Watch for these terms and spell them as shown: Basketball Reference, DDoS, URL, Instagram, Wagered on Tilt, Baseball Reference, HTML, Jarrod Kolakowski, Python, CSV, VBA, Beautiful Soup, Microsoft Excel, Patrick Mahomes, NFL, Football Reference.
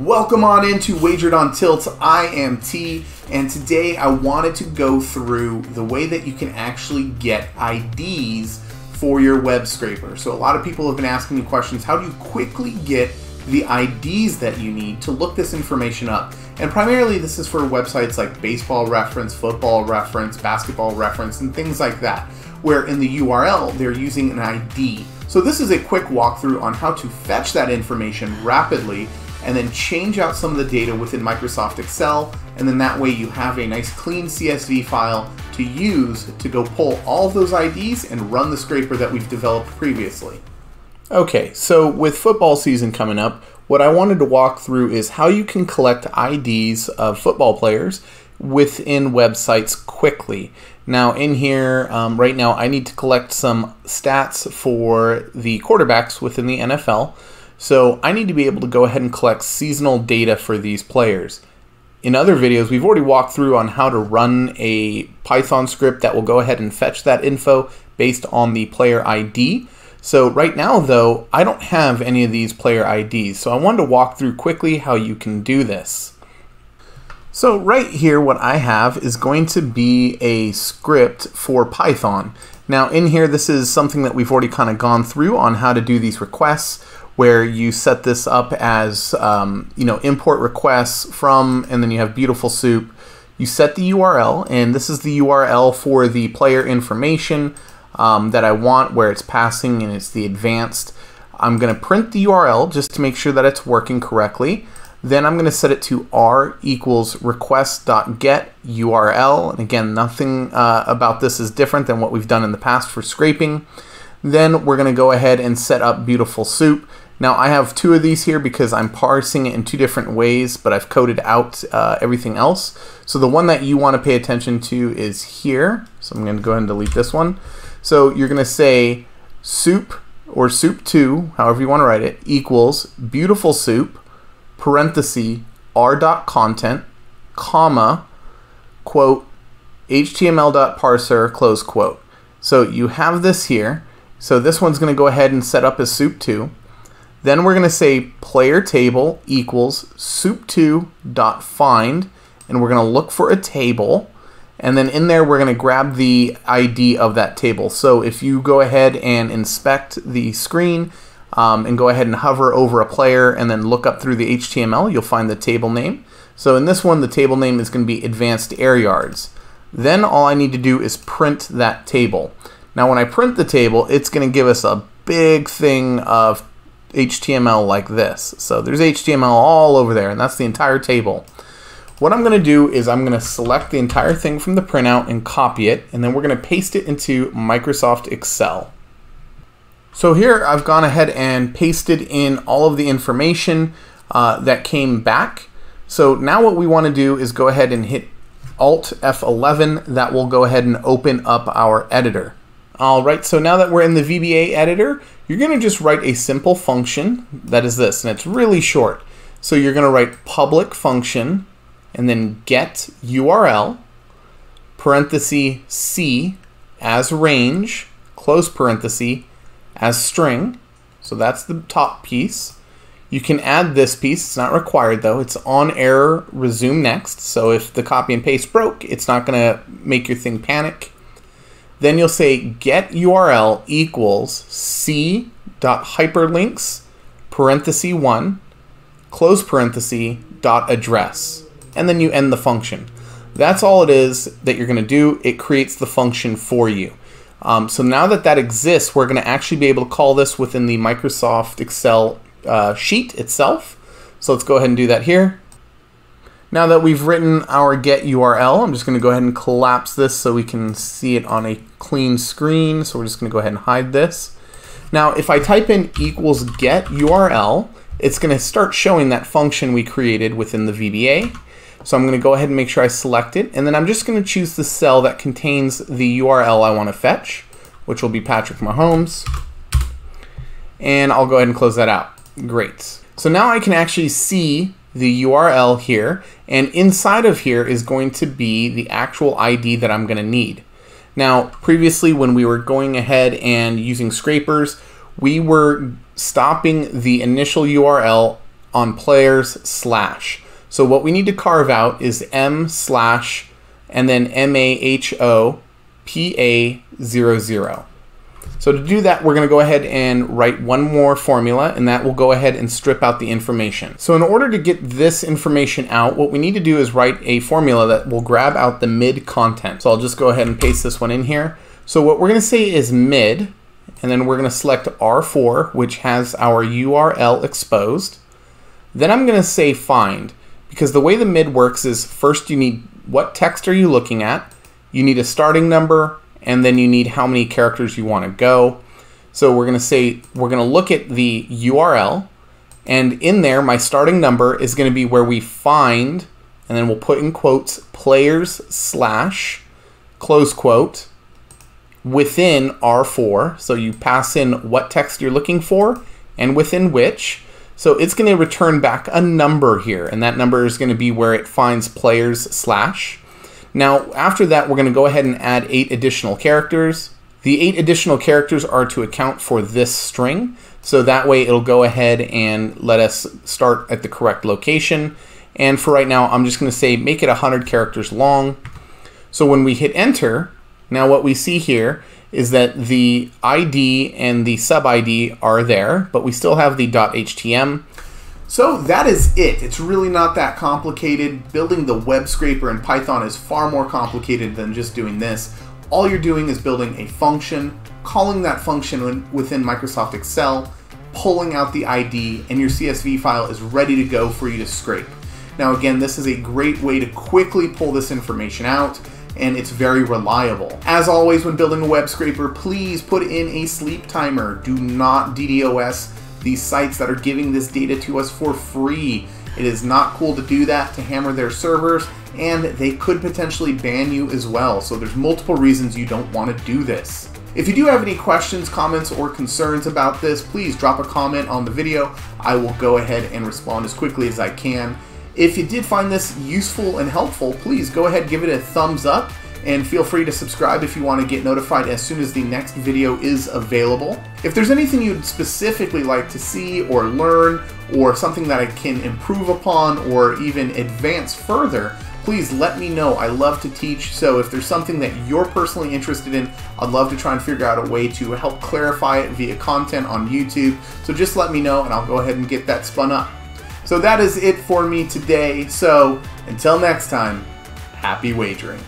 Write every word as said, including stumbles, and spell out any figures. Welcome on into Wagered on Tilt. I am T, and today I wanted to go through the way that you can actually get I Ds for your web scraper. So a lot of people have been asking me questions, how do you quickly get the I Ds that you need to look this information up? And primarily this is for websites like Baseball Reference, Football Reference, Basketball Reference, and things like that, where in the U R L they're using an I D. So this is a quick walkthrough on how to fetch that information rapidly and then change out some of the data within Microsoft Excel, and then that way you have a nice clean C S V file to use to go pull all of those I Ds and run the scraper that we've developed previously. Okay, so with football season coming up, what I wanted to walk through is how you can collect I Ds of football players within websites quickly. Now in here, um, right now I need to collect some stats for the quarterbacks within the N F L. So I need to be able to go ahead and collect seasonal data for these players. In other videos, we've already walked through on how to run a Python script that will go ahead and fetch that info based on the player I D. So right now though, I don't have any of these player I Ds. So I wanted to walk through quickly how you can do this. So right here, what I have is going to be a script for Python. Now in here, this is something that we've already kind of gone through on how to do these requests, where you set this up as um, you know, import requests from, and then you have Beautiful Soup. You set the U R L, and this is the U R L for the player information um, that I want, where it's passing and it's the advanced. I'm gonna print the U R L just to make sure that it's working correctly. Then I'm gonna set it to r equals request.get U R L. And again, nothing uh, about this is different than what we've done in the past for scraping. Then we're gonna go ahead and set up Beautiful Soup. Now I have two of these here because I'm parsing it in two different ways, but I've coded out uh, everything else. So the one that you want to pay attention to is here. So I'm going to go ahead and delete this one. So you're going to say soup or soup two, however you want to write it, equals Beautiful Soup, parenthesis, r.content, comma, quote, html.parser, close quote. So you have this here. So this one's going to go ahead and set up as soup two. Then we're going to say player table equals soup two dot find, and we're going to look for a table, and then in there we're going to grab the I D of that table. So if you go ahead and inspect the screen um, and go ahead and hover over a player and then look up through the H T M L, you'll find the table name. So in this one the table name is going to be advanced air yards. Then all I need to do is print that table. Now when I print the table, it's going to give us a big thing of H T M L like this. So there's H T M L all over there, and that's the entire table. What I'm going to do is I'm going to select the entire thing from the printout and copy it, and then we're going to paste it into Microsoft Excel. So here I've gone ahead and pasted in all of the information uh, that came back. So now what we want to do is go ahead and hit Alt F eleven. That will go ahead and open up our editor. Alright, so now that we're in the V B A editor, you're going to just write a simple function that is this, and it's really short. So you're going to write public function and then get U R L, parenthesis C as range, close parenthesis, as string. So that's the top piece. You can add this piece, it's not required though, it's on error resume next. So if the copy and paste broke, it's not going to make your thing panic. Then you'll say get U R L equals c.hyperlinks parenthesis one close parenthesis dot address, and then you end the function. That's all it is that you're going to do. It creates the function for you. Um, so now that that exists, we're going to actually be able to call this within the Microsoft Excel uh, sheet itself. So let's go ahead and do that here. Now that we've written our get U R L, I'm just going to go ahead and collapse this so we can see it on a clean screen. So we're just going to go ahead and hide this. Now, if I type in equals get U R L, it's going to start showing that function we created within the V B A. So I'm going to go ahead and make sure I select it. And then I'm just going to choose the cell that contains the U R L I want to fetch, which will be Patrick Mahomes. And I'll go ahead and close that out. Great. So now I can actually see the U R L here, and inside of here is going to be the actual I D that I'm going to need. Now previously when we were going ahead and using scrapers, we were stopping the initial U R L on players slash. So what we need to carve out is M slash and then M A H O P A zero zero. So to do that, we're going to go ahead and write one more formula, and that will go ahead and strip out the information. So in order to get this information out, what we need to do is write a formula that will grab out the mid content. So I'll just go ahead and paste this one in here. So what we're going to say is mid, and then we're going to select R four, which has our U R L exposed. Then I'm going to say find, because the way the mid works is first you need what text are you looking at, you need a starting number, and then you need how many characters you want to go. So we're going to say, we're going to look at the U R L, and in there, my starting number is going to be where we find, and then we'll put in quotes, players slash, close quote, within R four. So you pass in what text you're looking for and within which. So it's going to return back a number here, and that number is going to be where it finds players slash. Now, after that, we're going to go ahead and add eight additional characters. The eight additional characters are to account for this string, so that way it'll go ahead and let us start at the correct location. And for right now, I'm just going to say make it one hundred characters long. So when we hit enter, now what we see here is that the I D and the sub I D are there, but we still have the .htm. So that is it. It's really not that complicated. Building the web scraper in Python is far more complicated than just doing this. All you're doing is building a function, calling that function within Microsoft Excel, pulling out the I D, and your C S V file is ready to go for you to scrape. Now again, this is a great way to quickly pull this information out, and it's very reliable. As always, when building a web scraper, please put in a sleep timer. Do not D DoS these sites that are giving this data to us for free. It is not cool to do that, to hammer their servers, and they could potentially ban you as well. So there's multiple reasons you don't want to do this. If you do have any questions, comments, or concerns about this, please drop a comment on the video. I will go ahead and respond as quickly as I can. If you did find this useful and helpful, please go ahead and give it a thumbs up, and feel free to subscribe if you want to get notified as soon as the next video is available. If there's anything you'd specifically like to see or learn, or something that I can improve upon or even advance further, please let me know. I love to teach, so if there's something that you're personally interested in, I'd love to try and figure out a way to help clarify it via content on YouTube. So just let me know and I'll go ahead and get that spun up. So that is it for me today. So until next time, happy wagering.